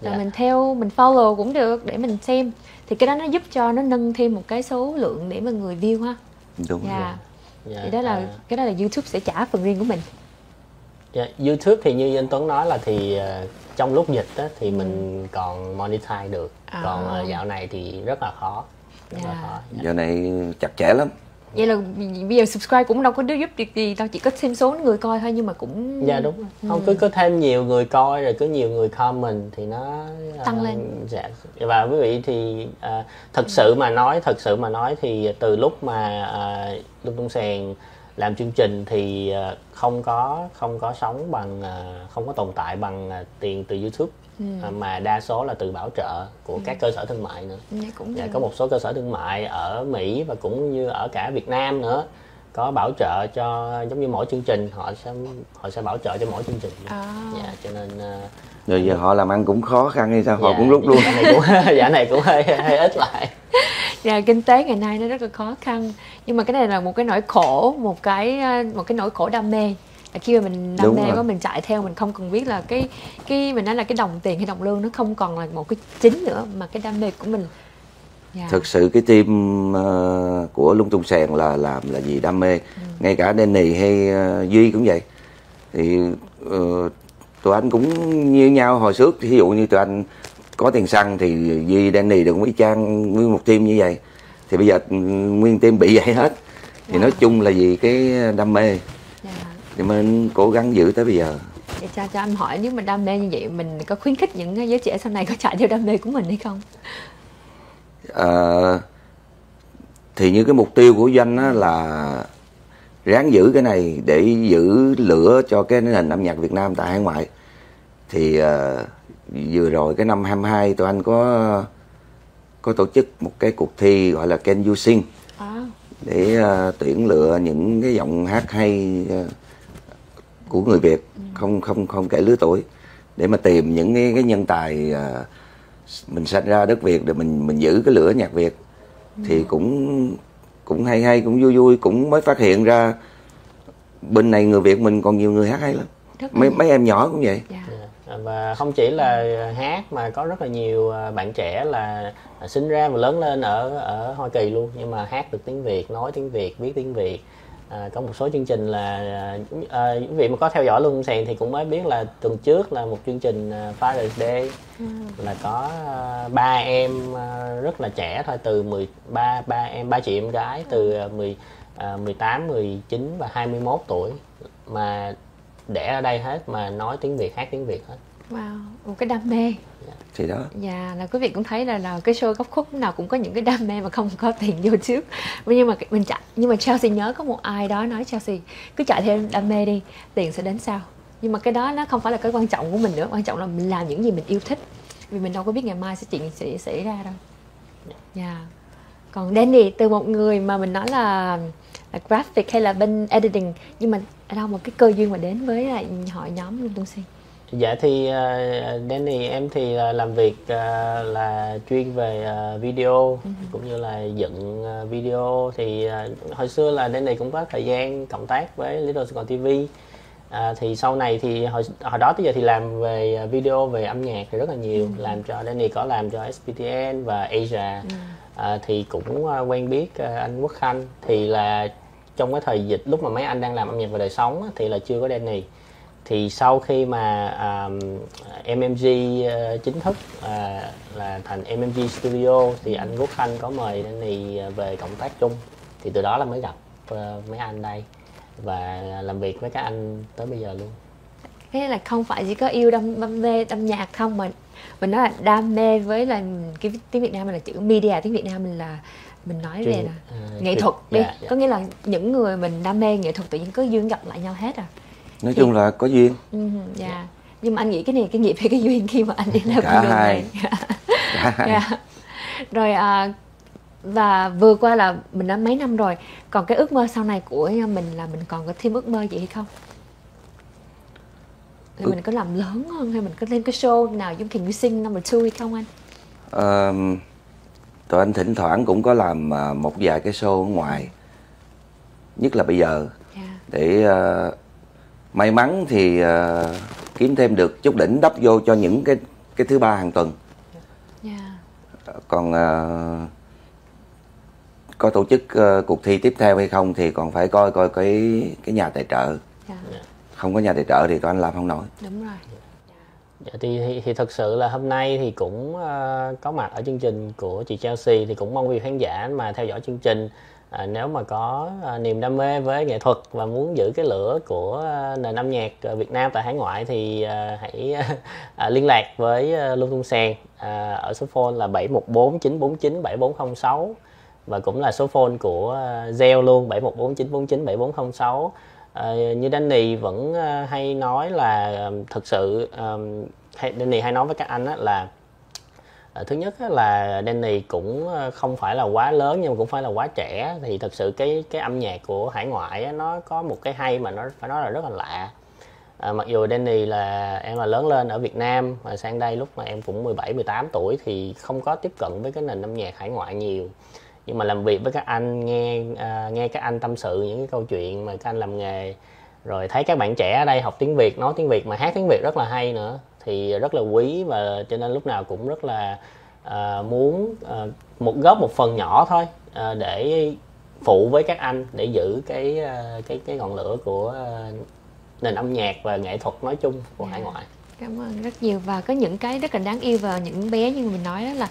là yeah. mình theo mình follow cũng được để mình xem, thì cái đó nó giúp cho nó nâng thêm một cái số lượng để mà người view ha. Đúng yeah. rồi. Thì yeah, đó là à. cái đó là YouTube sẽ trả phần riêng của mình. Yeah, YouTube thì như anh Tuấn nói là thì uh, trong lúc dịch á, thì ừ. mình còn monetize được, à. còn uh, dạo này thì rất là khó. Rất yeah. là khó. Yeah. Dạo này chặt chẽ lắm. Vậy là bây giờ subscribe cũng đâu có giúp việc gì, tao chỉ có thêm số người coi thôi, nhưng mà cũng dạ đúng ừ. không cứ có thêm nhiều người coi rồi cứ nhiều người comment thì nó tăng uh, lên. Dạ. Và quý vị thì uh, thật sự mà nói thật sự mà nói thì từ lúc mà uh, Luân Tuấn Sèn làm chương trình thì uh, không có không có sống bằng uh, không có tồn tại bằng uh, tiền từ YouTube. Ừ. Mà đa số là từ bảo trợ của ừ. các cơ sở thương mại nữa. Dạ, cũng dạ, có một số cơ sở thương mại ở Mỹ và cũng như ở cả Việt Nam nữa có bảo trợ cho, giống như mỗi chương trình họ sẽ họ sẽ bảo trợ cho mỗi chương trình. À. Dạ, cho nên rồi giờ họ làm ăn cũng khó khăn hay sao? Dạ, họ cũng rút luôn. Dạ này cũng, dạ này cũng hơi hơi ít lại. Dạ, kinh tế ngày nay nó rất là khó khăn, nhưng mà cái này là một cái nỗi khổ, một cái một cái nỗi khổ đam mê. Khi mà mình đam mê quá mình chạy theo, mình không cần biết là cái cái mình nói là cái đồng tiền hay đồng lương nó không còn là một cái chính nữa, mà cái đam mê của mình. Yeah. Thực sự cái team uh, của Luân Tuấn Sèn là làm là gì đam mê. Ừ. Ngay cả Danny hay uh, Duy cũng vậy. Thì uh, tụi anh cũng như nhau hồi trước, ví dụ như tụi anh có tiền xăng thì Duy, Danny đều cũng y chang nguyên một team như vậy. Thì bây giờ nguyên team bị vậy hết. Thì yeah. nói chung là vì cái đam mê. Thì mình cố gắng giữ tới bây giờ. Vậy cho, cho anh hỏi, nếu mình đam mê như vậy, mình có khuyến khích những giới trẻ sau này có chạy theo đam mê của mình hay không? À, thì như cái mục tiêu của Doanh á, là ráng giữ cái này để giữ lửa cho cái nền âm nhạc Việt Nam tại hải ngoại. Thì à, vừa rồi cái năm hai mươi hai tụi anh có có tổ chức một cái cuộc thi gọi là Can You Sing à. Để à, tuyển lựa những cái giọng hát hay của người Việt, không không không kể lứa tuổi, để mà tìm những cái, cái nhân tài uh, mình sanh ra đất Việt để mình mình giữ cái lửa nhạc Việt. ừ. Thì cũng cũng hay hay cũng vui vui, cũng mới phát hiện ra bên này người Việt mình còn nhiều người hát hay lắm, mấy mấy em nhỏ cũng vậy. yeah. Và không chỉ là hát mà có rất là nhiều bạn trẻ là sinh ra và lớn lên ở ở Hoa Kỳ luôn, nhưng mà hát được tiếng Việt, nói tiếng Việt, viết tiếng Việt. À, có một số chương trình là à, quý vị mà có theo dõi Luân Sèn thì cũng mới biết là tuần trước là một chương trình Father's Day ừ. là có ba em rất là trẻ thôi, từ mười ba ba em ba chị em gái từ mười, mười tám, mười chín và hai mươi mốt tuổi mà đẻ ở đây hết, mà nói tiếng Việt, hát tiếng Việt hết. Wow, một cái đam mê. Thì đó. Dạ, là quý vị cũng thấy là, là cái show Góc Khuất nào cũng có những cái đam mê mà không có tiền YouTube. Nhưng mà mình chạy, nhưng mà Chelsea nhớ có một ai đó nói Chelsea cứ chạy theo đam mê đi, tiền sẽ đến sau. Nhưng mà cái đó nó không phải là cái quan trọng của mình nữa, quan trọng là mình làm những gì mình yêu thích. Vì mình đâu có biết ngày mai sẽ chuyện sẽ xảy ra đâu. Dạ. Còn Danny, từ một người mà mình nói là, là graphic hay là bên editing, nhưng mà đâu một cái cơ duyên mà đến với lại hội nhóm Luân Sèn. Dạ thì uh, Danny em thì uh, làm việc uh, là chuyên về uh, video uh -huh. cũng như là dựng uh, video. Thì uh, hồi xưa là Danny cũng có thời gian cộng tác với Little Sài Gòn ti vi. uh, Thì sau này thì hồi, hồi đó tới giờ thì làm về video, về âm nhạc thì rất là nhiều. uh -huh. Làm cho Danny có làm cho ét pê tê en và Asia. uh -huh. uh, Thì cũng uh, quen biết uh, anh Quốc Khanh. Thì là trong cái thời dịch lúc mà mấy anh đang làm âm nhạc về đời sống á, thì là chưa có Danny. Thì sau khi mà um, em em giê uh, chính thức uh, là thành em em giê Studio thì anh Quốc Khanh có mời Danny về cộng tác chung. Thì từ đó là mới gặp uh, mấy anh đây và làm việc với các anh tới bây giờ luôn. Thế là không phải chỉ có yêu đam, đam mê âm nhạc không, mà mình nói là đam mê với là cái tiếng Việt Nam mình là chữ media, tiếng Việt Nam mình là mình nói về là uh, nghệ thuật đi. Dạ, dạ. Có nghĩa là những người mình đam mê nghệ thuật tự nhiên cứ duyên gặp lại nhau hết à. Nói thì... chung là có duyên. Ừ, dạ. Yeah. Nhưng mà anh nghĩ cái này cái nghiệp hay cái duyên khi mà anh đi làm cả hai. Cả hai. Yeah. Rồi à, và vừa qua là mình đã mấy năm rồi. Còn cái ước mơ sau này của mình là mình còn có thêm ước mơ gì hay không? Thì ừ. mình có làm lớn hơn hay mình có lên cái show nào giống Can You Sing number two hay không anh? À, tụi anh thỉnh thoảng cũng có làm một vài cái show ở ngoài. Nhất là bây giờ. Yeah. Để uh, may mắn thì uh, kiếm thêm được chút đỉnh đắp vô cho những cái cái thứ ba hàng tuần. Yeah. Còn uh, có tổ chức uh, cuộc thi tiếp theo hay không thì còn phải coi coi cái cái nhà tài trợ. Yeah. Không có nhà tài trợ thì tụi anh làm không nổi. Đúng rồi. Dạ, thì, thì, thì thật sự là hôm nay thì cũng uh, có mặt ở chương trình của chị Chelsea, thì cũng mong quý khán giả mà theo dõi chương trình à, nếu mà có à, niềm đam mê với nghệ thuật và muốn giữ cái lửa của à, nền âm nhạc Việt Nam tại hải ngoại thì à, hãy à, liên lạc với à, Luân Sèn à, ở số phone là bảy một bốn chín bốn chín bảy bốn không sáu và cũng là số phone của à, Zell luôn bảy một bốn chín bốn chín bảy bốn không sáu. À, như Danny vẫn à, hay nói là à, thực sự à, hay, Danny hay nói với các anh á, là À, thứ nhất là Danny cũng không phải là quá lớn nhưng mà cũng phải là quá trẻ. Thì thật sự cái cái âm nhạc của hải ngoại á, nó có một cái hay mà nó phải nói là rất là lạ. à, Mặc dù Danny là em là lớn lên ở Việt Nam mà sang đây lúc mà em cũng mười bảy mười tám tuổi thì không có tiếp cận với cái nền âm nhạc hải ngoại nhiều. Nhưng mà làm việc với các anh, nghe à, nghe các anh tâm sự những cái câu chuyện mà các anh làm nghề, rồi thấy các bạn trẻ ở đây học tiếng Việt, nói tiếng Việt mà hát tiếng Việt rất là hay nữa, thì rất là quý. Và cho nên lúc nào cũng rất là uh, muốn uh, một góp một phần nhỏ thôi uh, để phụ với các anh để giữ cái uh, cái cái ngọn lửa của uh, nền âm nhạc và nghệ thuật nói chung của hải ngoại. Cảm ơn rất nhiều. Và có những cái rất là đáng yêu và những bé như mình nói đó là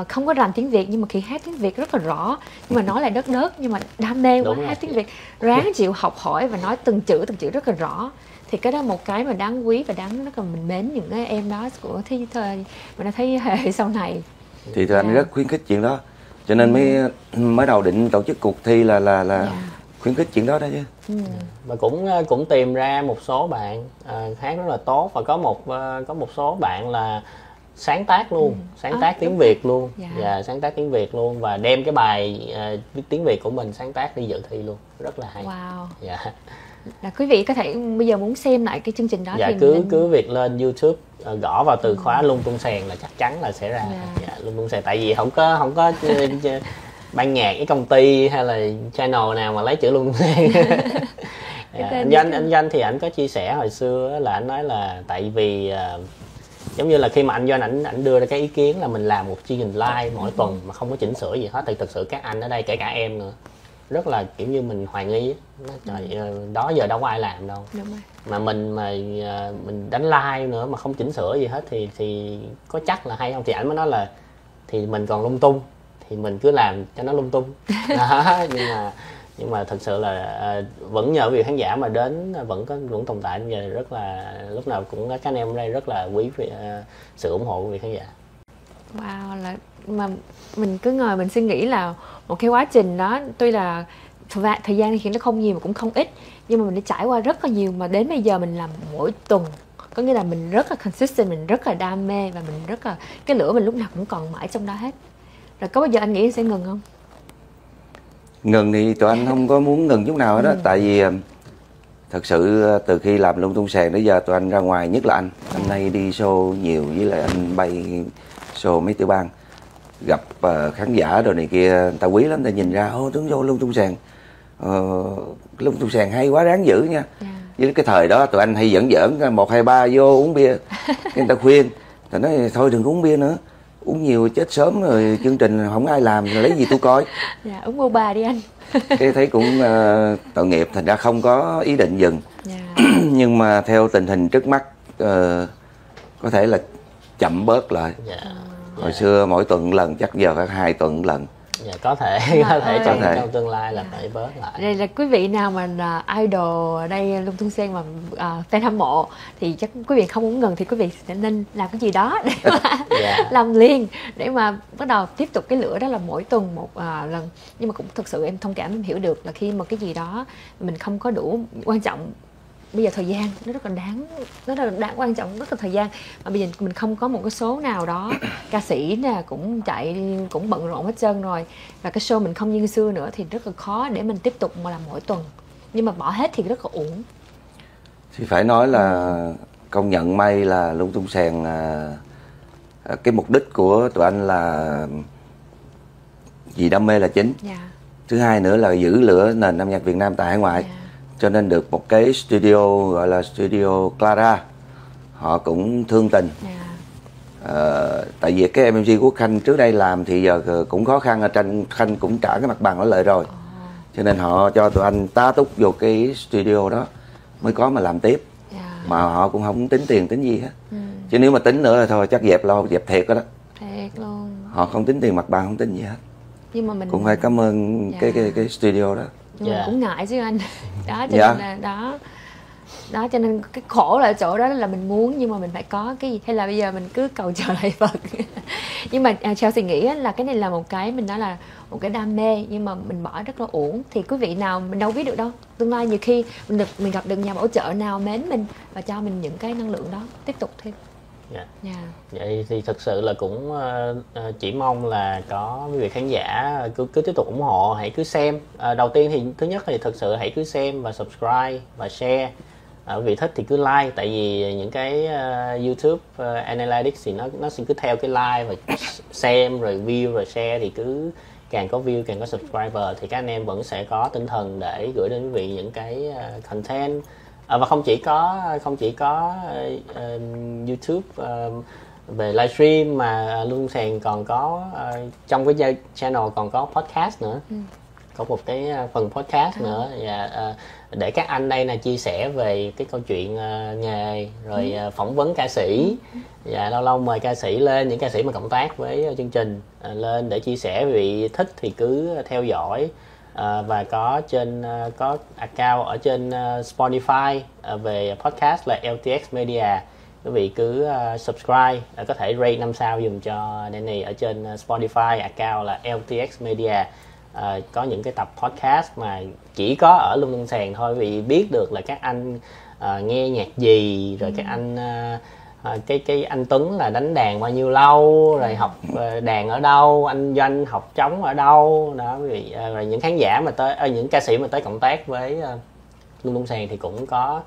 uh, không có rành tiếng Việt nhưng mà khi hát tiếng Việt rất là rõ, nhưng mà nói lại đớt đớt, nhưng mà đam mê quá hát tiếng Việt, ráng chịu học hỏi và nói từng chữ từng chữ rất là rõ. Thì cái đó một cái mà đáng quý và đáng rất là mình mến những cái em đó của thế thời mình đã thấy hệ sau này. Thì tụi yeah. anh rất khuyến khích chuyện đó, cho nên mới mới đầu định tổ chức cuộc thi là là là yeah. khuyến khích chuyện đó đó chứ. Yeah. Và cũng cũng tìm ra một số bạn à, hát rất là tốt, và có một có một số bạn là sáng tác luôn, ừ. sáng tác à, tiếng Việt luôn, dạ. dạ sáng tác tiếng Việt luôn và đem cái bài uh, tiếng Việt của mình sáng tác đi dự thi luôn, rất là hay. Wow. Dạ. Là quý vị có thể bây giờ muốn xem lại cái chương trình đó dạ, thì cứ mình... cứ việc lên YouTube uh, gõ vào từ ừ. khóa Luân Sèn là chắc chắn là sẽ ra. Dạ. Dạ, Luân Sèn, tại vì không có không có ban nhạc cái công ty hay là channel nào mà lấy chữ Luân Sèn. Cái à, anh Danh anh Danh thì ảnh có chia sẻ hồi xưa là anh nói là tại vì uh, giống như là khi mà anh Doanh ảnh ảnh đưa ra cái ý kiến là mình làm một chương trình live mỗi tuần mà không có chỉnh sửa gì hết, thì thực sự các anh ở đây kể cả em nữa rất là kiểu như mình hoài nghi, trời, đó giờ đâu có ai làm đâu. Đúng rồi. Mà mình mà mình đánh like nữa mà không chỉnh sửa gì hết thì thì có chắc là hay không, thì ảnh mới nói là thì mình còn lung tung thì mình cứ làm cho nó lung tung đó, nhưng mà nhưng mà thật sự là vẫn nhờ vì khán giả mà đến vẫn có vẫn tồn tại bây giờ, rất là lúc nào cũng các anh em ở đây rất là quý vì, uh, sự ủng hộ của vị khán giả. Wow, là mà mình cứ ngồi mình suy nghĩ là một cái quá trình đó tuy là thời gian thì nó không nhiều mà cũng không ít, nhưng mà mình đã trải qua rất là nhiều mà đến bây giờ mình làm mỗi tuần, có nghĩa là mình rất là consistent, mình rất là đam mê và mình rất là cái lửa mình lúc nào cũng còn mãi trong đó hết. Rồi có bao giờ anh nghĩ anh sẽ ngừng không? Ngừng thì tụi anh không có muốn ngừng chút nào hết đó. Ừ. Tại vì thật sự từ khi làm Lung Tung Sàn tới giờ tụi anh ra ngoài, nhất là anh anh nay đi show nhiều, với lại anh bay show mấy tiểu bang, gặp uh, khán giả rồi này kia, người ta quý lắm, người ta nhìn ra ô tướng vô Lung Tung Sàn, uh, Lung Tung Sàn hay quá, đáng dữ nha. Yeah. Với cái thời đó tụi anh hay dẫn dẫn một hai ba vô uống bia, người ta khuyên, ta nói thôi đừng uống bia nữa, uống nhiều chết sớm rồi, chương trình không ai làm lấy gì tôi coi. Dạ, uống bô bà đi anh. Cái thấy cũng uh, tội nghiệp, thành ra không có ý định dừng. Yeah. Nhưng mà theo tình hình trước mắt uh, có thể là chậm bớt lại. Yeah. Hồi yeah. xưa mỗi tuần lần, chắc giờ phải hai tuần lần. Dạ, có thể à, có thể trong, trong tương lai là phải bớt lại. Đây là quý vị nào mà uh, idol ở đây Lung Tung Sàn mà uh, fan hâm mộ thì chắc quý vị không muốn ngừng, thì quý vị sẽ nên làm cái gì đó để mà yeah. làm liền, để mà bắt đầu tiếp tục cái lửa đó là mỗi tuần một uh, lần. Nhưng mà cũng thực sự em thông cảm, em hiểu được là khi mà cái gì đó mình không có đủ quan trọng, bây giờ thời gian nó rất là đáng, nó rất là đáng quan trọng, rất là thời gian. Mà bây giờ mình không có một cái số nào đó, ca sĩ nè cũng chạy, cũng bận rộn hết trơn rồi, và cái show mình không như xưa nữa thì rất là khó để mình tiếp tục mà làm mỗi tuần. Nhưng mà bỏ hết thì rất là uổng. Thì phải nói là công nhận may là Lung Tung Sàn, cái mục đích của tụi anh là vì đam mê là chính. Yeah. Thứ hai nữa là giữ lửa nền âm nhạc Việt Nam tại hải ngoại. Yeah. Cho nên được một cái studio gọi là Studio Clara, họ cũng thương tình. Yeah. À, tại vì cái em em xê của Khanh trước đây làm thì giờ cũng khó khăn, ở trên Khanh cũng trả cái mặt bằng ở lợi rồi. Oh. Cho nên họ cho tụi anh tá túc vô cái studio đó mới có mà làm tiếp. Yeah. Mà họ cũng không tính tiền tính gì hết. Ừ. Chứ nếu mà tính nữa là thôi chắc dẹp lo, dẹp thiệt đó. Thiệt luôn. Họ không tính tiền mặt bằng, không tính gì hết. Nhưng mà mình cũng phải cảm ơn yeah. cái, cái cái studio đó. Nhưng yeah. cũng ngại chứ anh đó, cho yeah. nên là đó đó cho nên cái khổ là chỗ đó là mình muốn nhưng mà mình phải có cái gì, hay là bây giờ mình cứ cầu chờ lại Phật. Nhưng mà à, Chelsea nghĩ là cái này là một cái mình nói là một cái đam mê nhưng mà mình bỏ rất là uổng. Thì quý vị nào mình đâu biết được đâu, tương lai nhiều khi mình được mình gặp được nhà bảo trợ nào mến mình và cho mình những cái năng lượng đó tiếp tục thêm. Yeah. Yeah. Vậy thì thực sự là cũng uh, chỉ mong là có quý vị khán giả cứ cứ tiếp tục ủng hộ, hãy cứ xem. Uh, đầu tiên thì thứ nhất thì thực sự hãy cứ xem và subscribe và share. Quý uh, vị thích thì cứ like, tại vì những cái uh, YouTube uh, Analytics thì nó nó sẽ cứ theo cái like và xem rồi view rồi share, thì cứ càng có view càng có subscriber thì các anh em vẫn sẽ có tinh thần để gửi đến quý vị những cái uh, content. À, và không chỉ có không chỉ có uh, YouTube uh, về livestream mà Lung Tung Sàn còn có uh, trong cái channel còn có podcast nữa. Ừ. Có một cái phần podcast à. nữa và uh, để các anh đây là chia sẻ về cái câu chuyện uh, nghề rồi ừ. uh, phỏng vấn ca sĩ ừ. và lâu lâu mời ca sĩ lên, những ca sĩ mà cộng tác với chương trình uh, lên để chia sẻ. Vì thích thì cứ theo dõi. À, và có trên uh, có account ở trên uh, Spotify uh, về podcast là lờ tê ích Media. Quý vị cứ uh, subscribe, uh, có thể rate năm sao dùm cho Danny ở trên uh, Spotify, account là lờ tê ích Media. Uh, có những cái tập podcast mà chỉ có ở Lung Tung Sàn thôi, vì biết được là các anh uh, nghe nhạc gì, rồi các anh uh, À, cái cái anh Tuấn là đánh đàn bao nhiêu lâu, rồi học đàn ở đâu, anh Doanh học trống ở đâu đó. Vì rồi những khán giả mà tới à, những ca sĩ mà tới cộng tác với uh, Lung Tung Sàn thì cũng có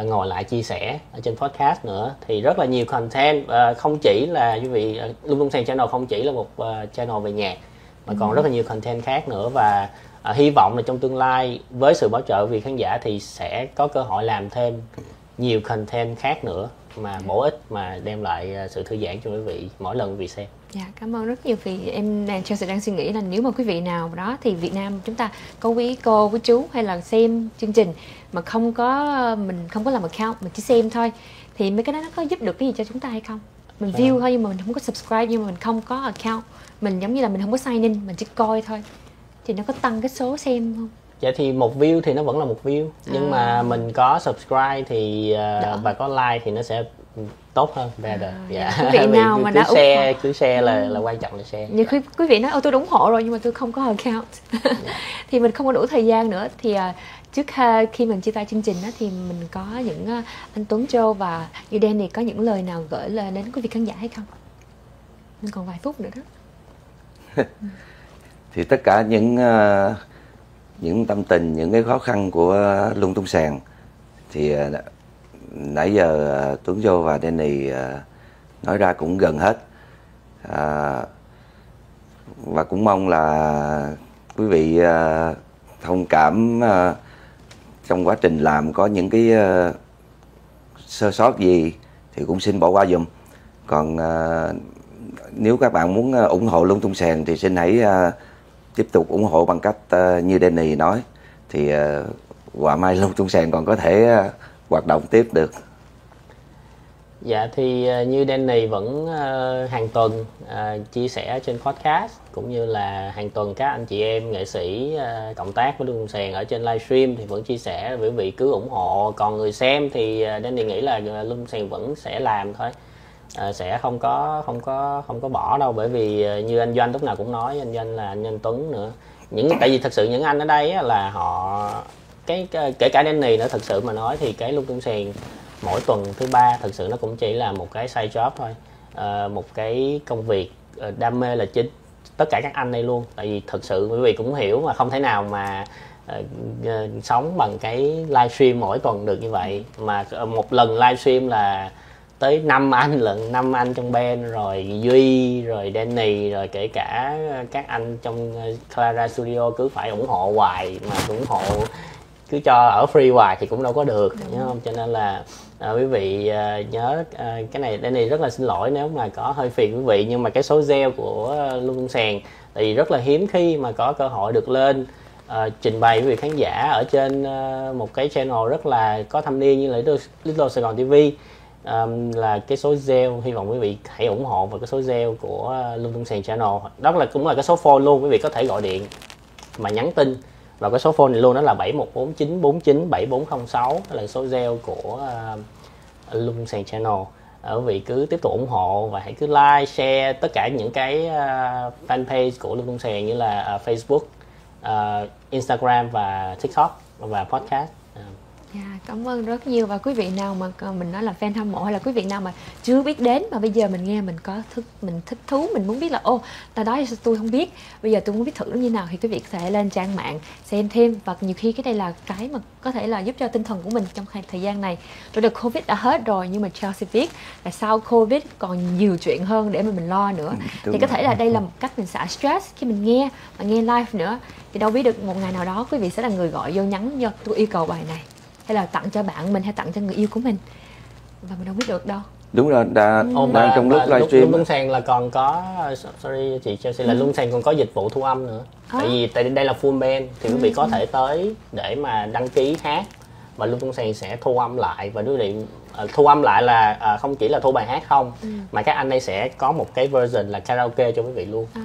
uh, ngồi lại chia sẻ ở trên podcast nữa, thì rất là nhiều content. Uh, không chỉ là quý vị uh, Lung Tung Sàn channel không chỉ là một uh, channel về nhạc mà còn ừ. rất là nhiều content khác nữa. Và à, hy vọng là trong tương lai với sự bảo trợ vì khán giả thì sẽ có cơ hội làm thêm nhiều content khác nữa mà bổ ích, mà đem lại sự thư giãn cho quý vị mỗi lần quý vị xem. Dạ, cảm ơn rất nhiều. Vì em đang Chelsea đang suy nghĩ là nếu mà quý vị nào đó thì Việt Nam chúng ta có quý cô quý chú hay là xem chương trình mà không có, mình không có làm account, mình chỉ xem thôi, thì mấy cái đó nó có giúp được cái gì cho chúng ta hay không? Mình view à. thôi nhưng mà mình không có subscribe, nhưng mà mình không có account, mình giống như là mình không có sign in, mình chỉ coi thôi, thì nó có tăng cái số xem không? Dạ thì một view thì nó vẫn là một view, nhưng à. mà mình có subscribe thì uh, và có like thì nó sẽ tốt hơn, better. À, dạ. Quý vị nào mà đã ủng hộ, cứ share là là quan trọng, là share. Như quý, quý vị nói ô tôi ủng hộ rồi nhưng mà tôi không có account thì mình không có đủ thời gian nữa. Thì uh, trước uh, khi mình chia tay chương trình đó, thì mình có những uh, anh Tuấn Châu và Như Đen thì có những lời nào gửi lời đến quý vị khán giả hay không? Mình còn vài phút nữa đó. Thì tất cả những uh, những tâm tình, những cái khó khăn của Lung Tung Sàn thì uh, nãy giờ uh, Tuấn Vô và Danny uh, nói ra cũng gần hết, uh, và cũng mong là quý vị uh, thông cảm uh, trong quá trình làm có những cái uh, sơ sót gì thì cũng xin bỏ qua dùm. Còn uh, nếu các bạn muốn uh, ủng hộ Lung Tung Sàn thì xin hãy uh, tiếp tục ủng hộ bằng cách uh, như Danny nói, thì uh, quả mai Lung Tung Sàn còn có thể uh, hoạt động tiếp được. Dạ thì uh, như Danny vẫn uh, hàng tuần uh, chia sẻ trên podcast, cũng như là hàng tuần các anh chị em nghệ sĩ uh, cộng tác với Lung Tung Sàn ở trên livestream thì vẫn chia sẻ, quý vị cứ ủng hộ. Còn người xem thì uh, Danny nghĩ là Lung Tung Sàn vẫn sẽ làm thôi. À, sẽ không có không có không có bỏ đâu, bởi vì như anh Doanh lúc nào cũng nói, anh Doanh là anh Doanh Tuấn nữa, những tại vì thật sự những anh ở đây á, là họ cái, cái kể cả Danny nữa, thật sự mà nói thì cái Lung Tung Sàn mỗi tuần thứ ba thật sự nó cũng chỉ là một cái side job thôi, à, một cái công việc đam mê là chính, tất cả các anh đây luôn. Tại vì thật sự quý vị cũng hiểu mà, không thể nào mà uh, sống bằng cái livestream mỗi tuần được như vậy, mà một lần livestream là tới năm anh lận, năm anh trong band, rồi Duy, rồi Danny, rồi kể cả các anh trong Clara Studio cứ phải ủng hộ hoài, mà ủng hộ cứ cho ở free hoài thì cũng đâu có được, đúng không? Cho nên là à, quý vị à, nhớ à, cái này Danny rất là xin lỗi nếu mà có hơi phiền quý vị, nhưng mà cái số gieo của Lung Tung Sàn thì rất là hiếm khi mà có cơ hội được lên à, trình bày với khán giả ở trên à, một cái channel rất là có thâm niên như là Little, Little Sài Gòn ti vi. Um, là cái số gieo, hy vọng quý vị hãy ủng hộ vào cái số gieo của Lung Tung Sàn Channel. Đó là cũng là cái số phone luôn, quý vị có thể gọi điện mà nhắn tin vào cái số phone này luôn, đó là bảy một bốn chín bốn chín bảy bốn không sáu, là số gieo của uh, Lung Tung Sàn Channel. Quý vị cứ tiếp tục ủng hộ và hãy cứ like, share tất cả những cái uh, fanpage của Lung Tung Sàn như là uh, Facebook, uh, Instagram và TikTok và podcast. Yeah, cảm ơn rất nhiều. Và quý vị nào mà mình nói là fan hâm mộ, hay là quý vị nào mà chưa biết đến mà bây giờ mình nghe mình có thức, mình thích thú, mình muốn biết là ô ta đó tôi không biết, bây giờ tôi muốn biết thử như nào, thì quý vị có thể lên trang mạng xem thêm. Và nhiều khi cái đây là cái mà có thể là giúp cho tinh thần của mình trong thời gian này. Rồi được Covid đã hết rồi, nhưng mà Chelsea biết là sau Covid còn nhiều chuyện hơn để mà mình lo nữa. Đúng thì có thể là đây là một cách mình xả stress khi mình nghe, mà nghe live nữa. Thì đâu biết được một ngày nào đó quý vị sẽ là người gọi vô nhắn do tôi yêu cầu bài này, hay là tặng cho bạn mình, hay tặng cho người yêu của mình, và mình đâu biết được đâu. Đúng rồi, đã, ừ. đang mà, trong lúc livestream Lung Tung Sàn là còn có sorry chị Chelsea ừ. là Lung Tung Sàn còn có dịch vụ thu âm nữa. À. Tại vì tại đây là full band thì ừ. quý vị có thể tới để mà đăng ký hát, và Lung Tung Sàn sẽ thu âm lại, và quý vị thu âm lại là không chỉ là thu bài hát không, ừ. mà các anh đây sẽ có một cái version là karaoke cho quý vị luôn. À.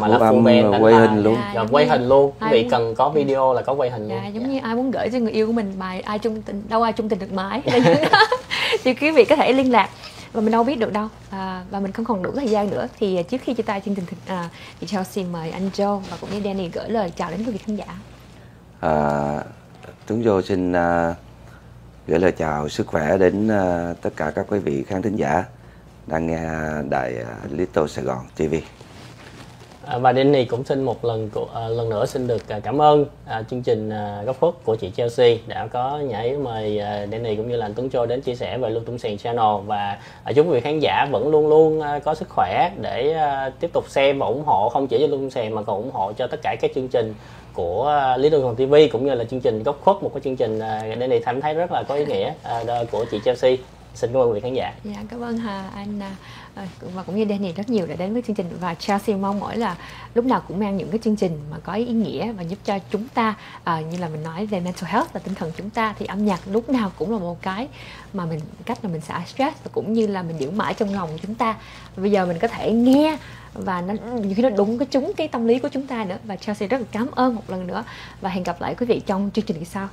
Mà là full band, quay hình luôn, rồi quay hình luôn. Quý vị cần có video là có quay hình luôn. Giống như ai muốn gửi cho người yêu của mình bài ai chung tình đâu ai chung tình được mãi. Thì quý vị có thể liên lạc, và mình đâu biết được đâu. À, và mình không còn đủ thời gian nữa. Thì trước khi chia tay chương trình à, thì Chelsea mời anh Joe và cũng như Danny gửi lời chào đến quý vị khán giả. À, Tuấn Joe xin uh, gửi lời chào sức khỏe đến uh, tất cả các quý vị khán thính giả đang nghe đài uh, Little Sài Gòn ti vi. À, và Danny cũng xin một lần à, lần nữa xin được cảm ơn à, chương trình à, Góc Khuất của chị Chelsea đã có nhảy mời à, Danny cũng như là anh Tuấn Châu đến chia sẻ về Lương Tung Sèn Channel, và à, chúc quý vị khán giả vẫn luôn luôn à, có sức khỏe để à, tiếp tục xem và ủng hộ không chỉ cho Lương Tung Sèn mà còn ủng hộ cho tất cả các chương trình của à, Lý Đương Còn ti vi cũng như là chương trình Góc Khuất, một cái chương trình à, Danny cảm thấy rất là có ý nghĩa à, của chị Chelsea. Xin cảm ơn quý vị khán giả. Dạ, cảm ơn Hà, anh và cũng như Danny rất nhiều đã đến với chương trình, và Chelsea mong mỏi là lúc nào cũng mang những cái chương trình mà có ý nghĩa và giúp cho chúng ta à, như là mình nói về mental health và tinh thần chúng ta, thì âm nhạc lúc nào cũng là một cái mà mình cách là mình xả stress và cũng như là mình giữ mãi trong lòng chúng ta. Bây giờ mình có thể nghe và nó nhiều khi nó đúng cái trúng cái tâm lý của chúng ta nữa. Và Chelsea rất là cảm ơn một lần nữa và hẹn gặp lại quý vị trong chương trình kỳ sau.